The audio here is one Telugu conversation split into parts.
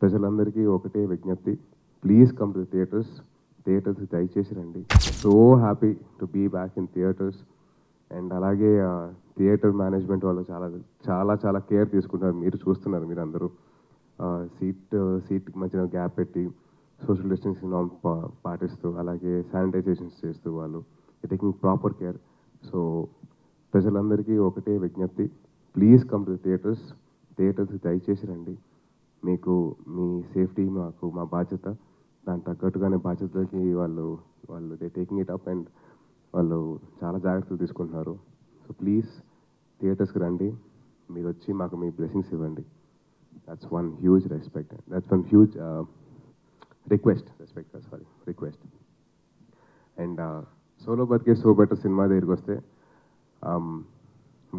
ప్రజలందరికీ ఒకటే విజ్ఞప్తి please come to theatres theatres దయచేసి రండి so happy to be back in theatres and అలాగే థియేటర్ మేనేజ్మెంట్ వాళ్ళు చాలా చాలా చాలా కేర్ తీసుకుంటారు మీరు చూస్తున్నారు మీరు అందరూ సీట్కి మధ్యన గ్యాప్ పెట్టి సోషల్ డిస్టెన్సింగ్ నామ్ పాటిస్తూ అలాగే శానిటైజేషన్స్ చేస్తూ వాళ్ళు టేకింగ్ ప్రాపర్ కేర్ సో ప్రజలందరికీ ఒకటే విజ్ఞప్తి please come to theatres theatres దయచేసి రండి మీకు మీ సేఫ్టీ మాకు మా బాధ్యత దాని తగ్గట్టుగానే బాధ్యతలకి వాళ్ళు వాళ్ళు they taking it up and వాళ్ళు చాలా జాగ్రత్తలు తీసుకుంటున్నారు సో ప్లీజ్ థియేటర్స్కి రండి మీరు వచ్చి మాకు మీ బ్లెస్సింగ్స్ ఇవ్వండి that's one huge respect that's one huge request respect sorry request and solo బతుకే సో బెటర్ సినిమా దగ్గరికి వస్తే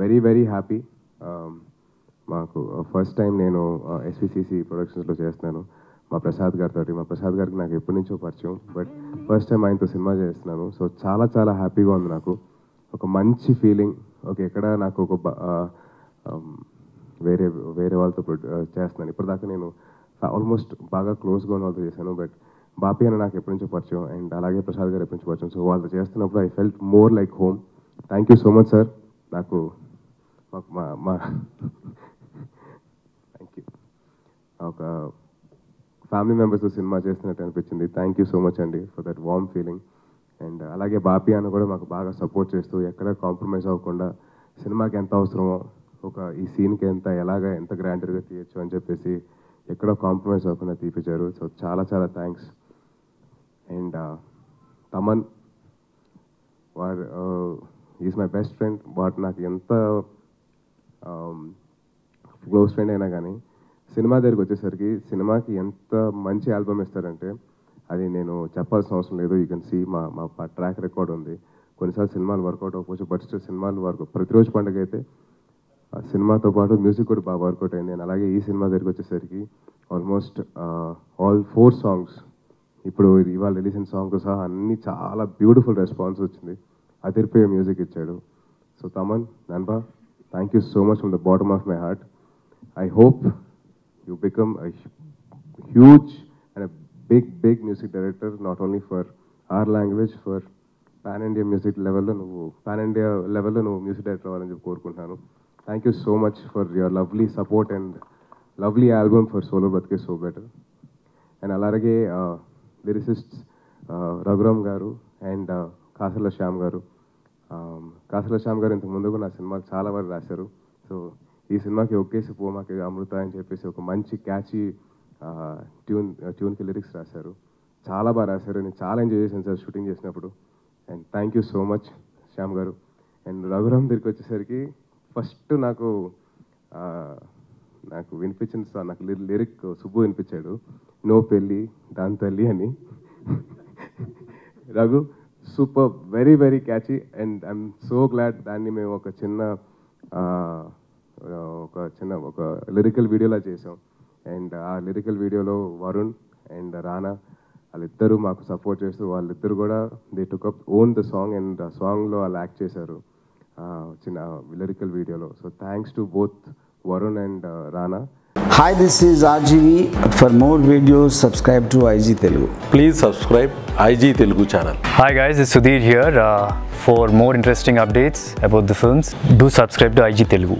వెరీ వెరీ హ్యాపీ మాకు ఫస్ట్ టైం నేను ఎస్విసిసి ప్రొడక్షన్స్లో చేస్తున్నాను మా ప్రసాద్ గారితో మా ప్రసాద్ గారికి నాకు ఎప్పటి నుంచో పరిచయం బట్ ఫస్ట్ టైం ఆయనతో సినిమా చేస్తున్నాను సో చాలా చాలా హ్యాపీగా ఉంది నాకు ఒక మంచి ఫీలింగ్ ఓకే ఎక్కడ నాకు ఒక వేరే వేరే వాళ్ళతో చేస్తున్నాను ఇప్పటిదాకా నేను ఆల్మోస్ట్ బాగా క్లోజ్గా ఉన్న వాళ్ళతో చేశాను బట్ బాపి అని నాకు ఎప్పటి నుంచో పరిచయం అండ్ అలాగే ప్రసాద్ గారు ఎప్పటి నుంచో పరిచయం సో వాళ్ళతో చేస్తున్నప్పుడు I felt more like home thank you so much sir నాకు మా థ్యాంక్ యూ ఒక ఫ్యామిలీ మెంబర్స్తో సినిమా చేస్తున్నట్టు అనిపించింది థ్యాంక్ యూ సో మచ్ అండి for that warm feeling and అలాగే బాపి అని కూడా మాకు బాగా సపోర్ట్ చేస్తూ ఎక్కడ కాంప్రమైజ్ అవ్వకుండా సినిమాకి ఎంత అవసరమో ఒక ఈ సీన్కి ఎంత గ్రాండర్గా తీయచ్చు అని చెప్పేసి ఎక్కడో కాంప్రమైజ్ అవ్వకుండా తీపించారు సో చాలా చాలా థ్యాంక్స్ అండ్ తమన్ వాడు ఈజ్ మై బెస్ట్ ఫ్రెండ్ వాడు నాకు ఎంత క్లోజ్ ఫ్రెండ్ అయినా కానీ సినిమా దగ్గరికి వచ్చేసరికి సినిమాకి ఎంత మంచి ఆల్బమ్ ఇస్తారంటే అది నేను చెప్పాల్సిన అవసరం లేదు యూ కెన్ సీ మా మా ట్రాక్ రికార్డ్ ఉంది కొన్నిసార్లు సినిమాలు వర్కౌట్ అవ్వచ్చు బట్ సినిమాలు వర్క్ ప్రతిరోజు పండుగ అయితే సినిమాతో పాటు మ్యూజిక్ కూడా బాగా వర్కౌట్ అయింది అండ్ అలాగే ఈ సినిమా దగ్గరికి వచ్చేసరికి ఆల్మోస్ట్ ఆల్ 4 సాంగ్స్ ఇప్పుడు ఇవాళ రిలీజ్ అయిన సాంగ్తో సహా అన్నీ చాలా బ్యూటిఫుల్ రెస్పాన్స్ వచ్చింది అదిరిపోయే మ్యూజిక్ ఇచ్చాడు సో తమన్ నన్బా thank you so much from the bottom of my heart I hope you become a huge and a big big music director not only for our language for pan India music లెవెల్లో నువ్వు మ్యూజిక్ డైరెక్టర్ అవ్వాలని చెప్పి కోరుకుంటున్నాను Thank you so much for your lovely support and lovely album for Solo Brathuke So Better. And alage lyricists Raghuram garu and Kasala Shyam garu. Kasala Shyam garu ఇంతకు ముందు నా సినిమాకి చాలా వరకు రాశారు సో ఈ సినిమాకి ఒకేసి పోమాకి అమృత అని చెప్పేసి ఒక మంచి క్యాచీ ట్యూన్కి లిరిక్స్ రాశారు చాలా బాగా రాశారు నేను చాలా ఎంజాయ్ చేశాను సార్ షూటింగ్ చేసినప్పుడు and thank you so much Shyam garu and Raghuram దగ్గరికి వచ్చేసరికి ఫస్ట్ నాకు వినిపించింది సార్ నాకు లిరిక్ సుబ్బు వినిపించాడు నో పెళ్ళి దాని తల్లి అని Raghu super very very catchy and I'm so glad దాన్ని మేము ఒక లిరికల్ వీడియోలా చేసాం అండ్ ఆ లిరికల్ వీడియోలో వరుణ్ అండ్ రానా వాళ్ళిద్దరూ మాకు సపోర్ట్ చేస్తూ వాళ్ళిద్దరు కూడా they took up on the song and ఆ సాంగ్లో వాళ్ళు యాక్ట్ చేశారు చిన్న లిరికల్ వీడియోలో so thanks to both Varun and Rana hi this is RGV for more videos subscribe to IG Telugu please subscribe IG Telugu channel hi guys this Sudheer here for more interesting updates about the films do subscribe to IG Telugu